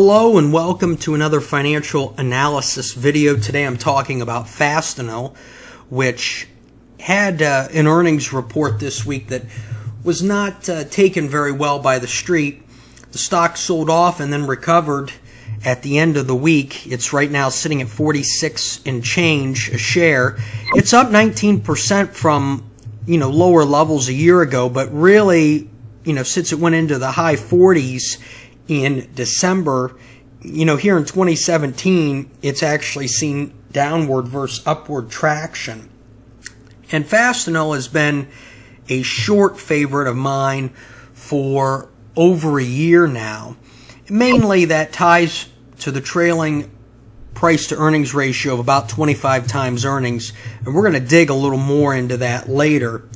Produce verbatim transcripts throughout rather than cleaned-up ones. Hello and welcome to another financial analysis video. Today I'm talking about Fastenal, which had uh, an earnings report this week that was not uh, taken very well by the street. The stock sold off and then recovered at the end of the week. It's right now sitting at forty-six and change a share. It's up nineteen percent from, you know, lower levels a year ago, but really, you know, since it went into the high forties in December, you know, here in twenty seventeen, it's actually seen downward versus upward traction. And Fastenal has been a short favorite of mine for over a year now. Mainly that ties to the trailing price to earnings ratio of about twenty-five times earnings. And we're going to dig a little more into that later.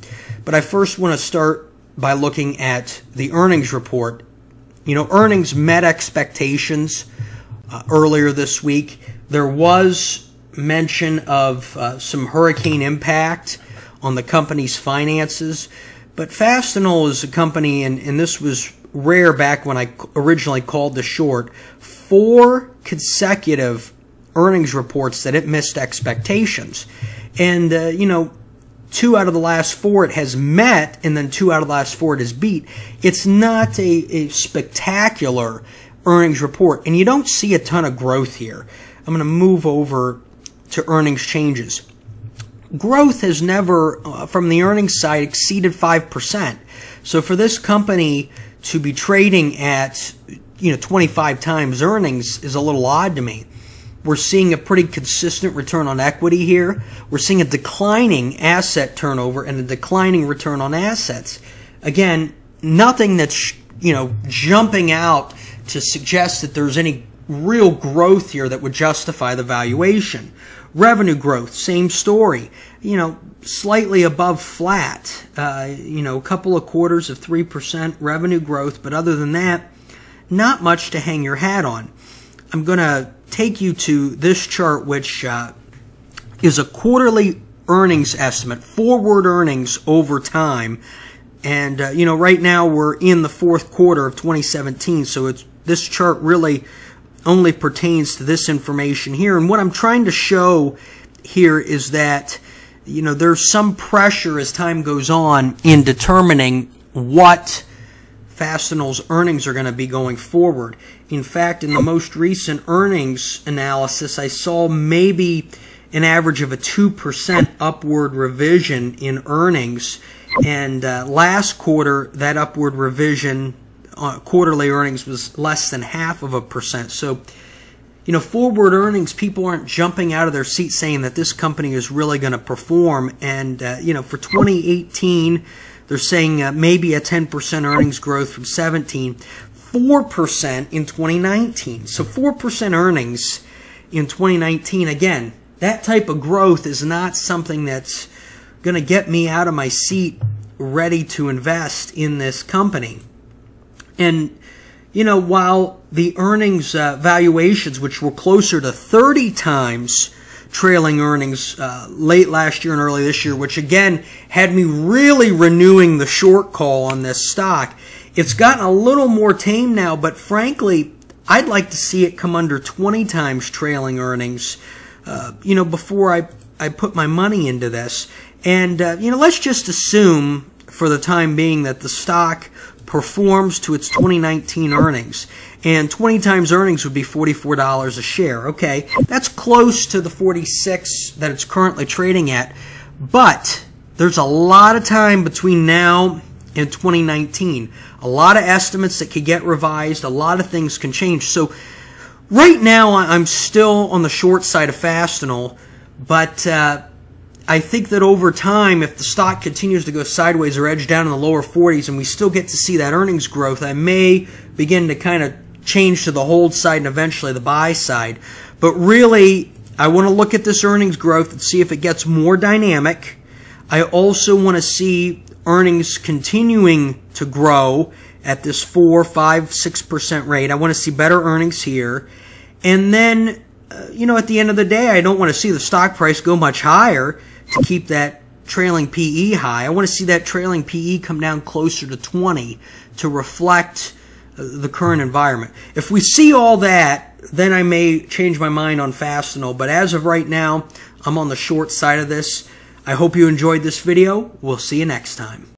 But I first want to start by looking at the earnings report. You know, earnings met expectations uh, earlier this week. There was mention of uh, some hurricane impact on the company's finances, but Fastenal is a company, and, and this was rare back when I originally called the short, four consecutive earnings reports that it missed expectations. And, uh, you know, two out of the last four it has met, and then two out of the last four it has beat. It's not a, a spectacular earnings report, and you don't see a ton of growth here. I'm going to move over to earnings changes. Growth has never, uh, from the earnings side, exceeded five percent. So for this company to be trading at, you know, twenty-five times earnings is a little odd to me. We're seeing a pretty consistent return on equity here. We're seeing a declining asset turnover and a declining return on assets. Again, nothing that's, you know, jumping out to suggest that there's any real growth here that would justify the valuation. Revenue growth, same story. You know, slightly above flat. Uh, you know, a couple of quarters of three percent revenue growth, but other than that, not much to hang your hat on. I'm going to take you to this chart, which uh, is a quarterly earnings estimate, forward earnings over time. And, uh, you know, right now we're in the fourth quarter of twenty seventeen, so it's, this chart really only pertains to this information here. And what I'm trying to show here is that, you know, there's some pressure as time goes on in determining what Fastenal's earnings are going to be going forward. In fact, in the most recent earnings analysis, I saw maybe an average of a two percent upward revision in earnings. And uh, last quarter, that upward revision, uh, quarterly earnings, was less than half of a percent. So, you know, forward earnings, people aren't jumping out of their seat saying that this company is really going to perform. And, uh, you know, for twenty eighteen, they're saying uh, maybe a ten percent earnings growth from seventeen, four percent in twenty nineteen. So four percent earnings in twenty nineteen. Again, that type of growth is not something that's going to get me out of my seat ready to invest in this company. And, you know, while the earnings uh, valuations, which were closer to thirty times trailing earnings uh, late last year and early this year, which again had me really renewing the short call on this stock. It's gotten a little more tame now, but frankly, I'd like to see it come under twenty times trailing earnings, uh, you know, before I, I put my money into this. And, uh, you know, let's just assume for the time being that the stock performs to its twenty nineteen earnings, and twenty times earnings would be forty-four dollars a share. Okay, that's close to the forty-six that it's currently trading at, but there's a lot of time between now and twenty nineteen. A lot of estimates that could get revised, a lot of things can change. So right now I'm still on the short side of Fastenal, but uh I think that over time, if the stock continues to go sideways or edge down in the lower forties and we still get to see that earnings growth, I may begin to kind of change to the hold side and eventually the buy side. But really, I want to look at this earnings growth and see if it gets more dynamic. I also want to see earnings continuing to grow at this four, five, six percent rate. I want to see better earnings here. And then, uh, you know, at the end of the day, I don't want to see the stock price go much higher to keep that trailing P E high. I want to see that trailing P E come down closer to twenty to reflect the current environment. If we see all that, then I may change my mind on Fastenal, but as of right now, I'm on the short side of this. I hope you enjoyed this video. We'll see you next time.